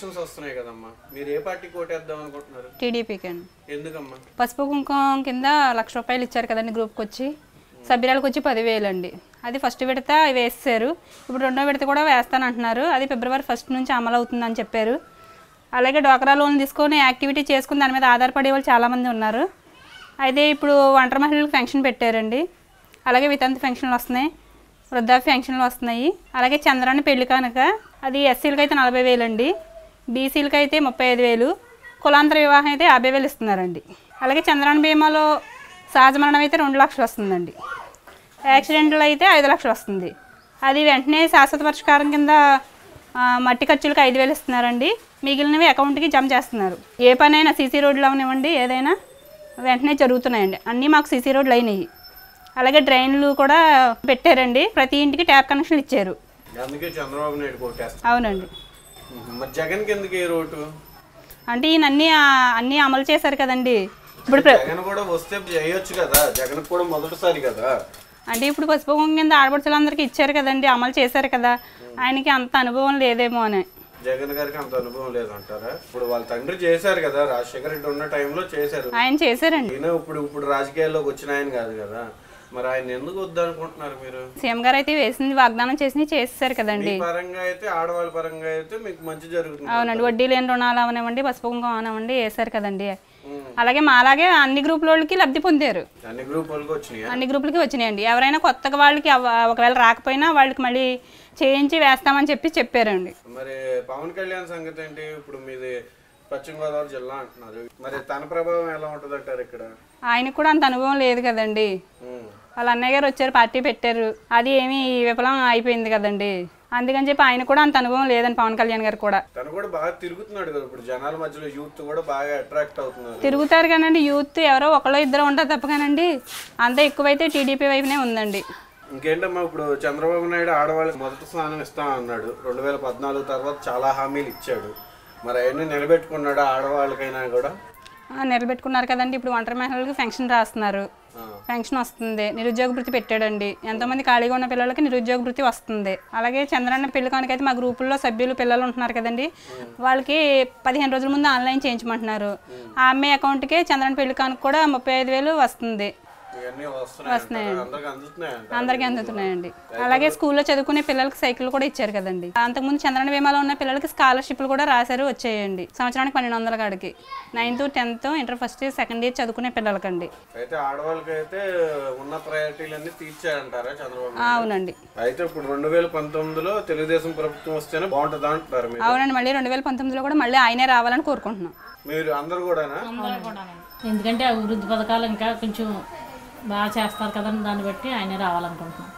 Elections వస్తున్నాయి కదమ్మా, మీరు ఏ పార్టీకి ఓటేద్దాం అనుకుంటున్నారు? టీడీపీకి అండి. ఎందుకమ్మా? పసుపు కుంకుమ కింద 1,00,000 రూపాయలు ఇచ్చారు కదండి గ్రూప్కి వచ్చి, సభ్యురాలకు వచ్చి 10,000 అండి. అది ఫస్ట్ విడత వేస్తారు, ఇప్పుడు రెండో విడత కూడా వేస్తానంటున్నారు. అది ఫిబ్రవరి 1 నుంచి అమలు అవుతుందని చెప్పారు. అలాగే డ్వాక్రా లోన్ తీసుకొని యాక్టివిటీ చేసుకుని దాని మీద ఆధారపడే వాళ్ళు చాలామంది ఉన్నారు. అయితే ఇప్పుడు ఒంటరి మహిళలకు పెన్షన్ పెట్టారండి, అలాగే వితంతు పెన్షన్లు వస్తున్నాయి, వృద్ధాప్య పెన్షన్లు వస్తున్నాయి. అలాగే చంద్రాన్ని పెళ్లి కనుక అది ఎస్సీలకు అయితే 40,000 అండి, బీసీలకు అయితే 35,000, కులాంతర వివాహం అయితే 50,000 ఇస్తున్నారండి. అలాగే చంద్రాన్ని బీమాలో సహజ మరణం అయితే 2,00,000 వస్తుందండి, యాక్సిడెంట్లు అయితే 5,00,000 వస్తుంది. అది వెంటనే శాశ్వత పరిష్కారం కింద మట్టి ఖర్చులకు 5,000 ఇస్తున్నారండి, మిగిలినవి అకౌంట్కి జమ చేస్తున్నారు. ఏ పనైనా సీసీ రోడ్లు అవనివ్వండి, ఏదైనా వెంటనే జరుగుతున్నాయండి, అన్నీ మాకు సీసీ రోడ్లు అయినాయి. అలాగే డ్రైన్లు కూడా పెట్టారండి, ప్రతి ఇంటికి ట్యాప్ కనెక్షన్లు ఇచ్చారు. అవునండి. అంటే ఈయన అన్నీ అమలు చేశారు కదండి. ఇప్పుడు అంటే ఇప్పుడు పసుపు కుంకుమ కింద ఆడపడుచులందరికీ ఇచ్చారు కదండి, అమలు చేశారు కదా, ఆయనకి అంత అనుభవం లేదేమో అని. జగన్ గారికి అంత అనుభవం లేదంటారా? ఇప్పుడు వాళ్ళ తండ్రి చేశారు కదా, రాజశేఖర రెడ్డి ఉన్న టైంలో చేశారు, ఆయన చేశారండి. ఇప్పుడు రాజకీయాల్లోకి వచ్చిన ఆయన కాదు కదా, మరి ఆయన ఎందుకు వద్దనుకుంటున్నారు మీరు? సీఎం గారు అయితే వేసింది వాగ్దానం చేసి చేసేసారు కదండి. పరంగా అయితే ఆడవాళ్ళ పరంగా అయితే మీకు మంచి జరుగుతుంది. అవునండి, వడ్డీ లేని రుణాలు అవనివ్వండి, పసుపు కుంకుమ అవనివ్వండి వేశారు కదండి. అలాగే మాలాగే అన్ని గ్రూపులకి లబ్ధి పొందారు, అన్ని గ్రూపులకి వచ్చినాయండి. ఎవరైనా కొత్తగా వాళ్ళకి ఒకవేళ రాకపోయినా వాళ్ళకి మళ్ళీ చేయించి వేస్తామని చెప్పి చెప్పారండి. మరి పవన్ కళ్యాణ్ సంగతి ఏంటి? ఇప్పుడు మీది పశ్చిమ గోదావరి జిల్లా అంటున్నారు, మరి తన ప్రభావం ఎలా ఉంటుంది అంటారు ఇక్కడ? ఆయనకు కూడా అంత అనుభవం లేదు కదండి, వాళ్ళ అన్నయ్య గారు వచ్చారు, పార్టీ పెట్టారు, అది ఏమి విఫలం అయిపోయింది కదండి, అందుకని చెప్పి ఆయన కూడా అంత అనుభవం లేదని పవన్ కళ్యాణ్ గారు కూడా. తను కూడా బాగా తిరుగుతున్నాడు కదా ఇప్పుడు జనాల మధ్యలో, యూత్ కూడా బాగా అట్రాక్ట్ అవుతున్నారు. తిరుగుతారు కానండి, యూత్ ఎవరో ఒకళ్ళు ఇద్దరు ఉంటారు తప్ప కానండి, అంత ఎక్కువైతే టీడీపీ వైపునే ఉందండి. ఇంకేంటమ్మా, ఇప్పుడు చంద్రబాబు నాయుడు ఆడవాళ్ళకి మొదటి స్థానం ఇస్తా అన్నాడు, 2014 తర్వాత చాలా హామీలు ఇచ్చాడు, మరి అవన్నీ నిలబెట్టుకున్నాడు ఆడవాళ్ళకైనా కూడా? నిలబెట్టుకున్నారు కదండి. ఇప్పుడు ఒంటరి మహిళలకు పెన్షన్ రాస్తున్నారు, పెన్షన్ వస్తుంది, నిరుద్యోగ వృత్తి పెట్టాడండి, ఎంతోమంది ఖాళీగా ఉన్న పిల్లలకి నిరుద్యోగ వృత్తి వస్తుంది. అలాగే చంద్రాన్న పిల్లకానికి అయితే మా గ్రూపుల్లో సభ్యులు పిల్లలు ఉంటున్నారు కదండి, వాళ్ళకి 15 రోజుల ముందు ఆన్లైన్ చేయించమంటున్నారు. ఆ అమ్మాయి అకౌంట్కే చంద్రాన్న పిల్లకానికి కూడా 35,000 వస్తుంది, అందరికి అందుతున్నాయండి. అలాగే స్కూల్లో చదువుకునే పిల్లలకి సైకిల్ కూడా ఇచ్చారు కదండి. అంతకుముందు చంద్రన బీమాలో ఉన్న పిల్లలకి స్కాలర్షిప్లు కూడా రాశారు, వచ్చాయండి. సంవత్సరానికి 1200 కాడికి 9th, 10th, inter 1st, 2nd చదువుకునే పిల్లలకండి. అవునండి. అయితే ఇప్పుడు 2019లో తెలుగుదేశం ప్రభుత్వం వస్తేనే బాగుంటుంది అంటారు. అవునండి, మళ్ళీ 2019లో కూడా మళ్ళీ ఆయనే రావాలని కోరుకుంటున్నాం మీరు అందరూ కూడా, ఎందుకంటే అభివృద్ధి పథకాలు ఇంకా కొంచెం బాగా చేస్తారు కదండి, దాన్ని బట్టి ఆయనే రావాలనుకుంటున్నాం.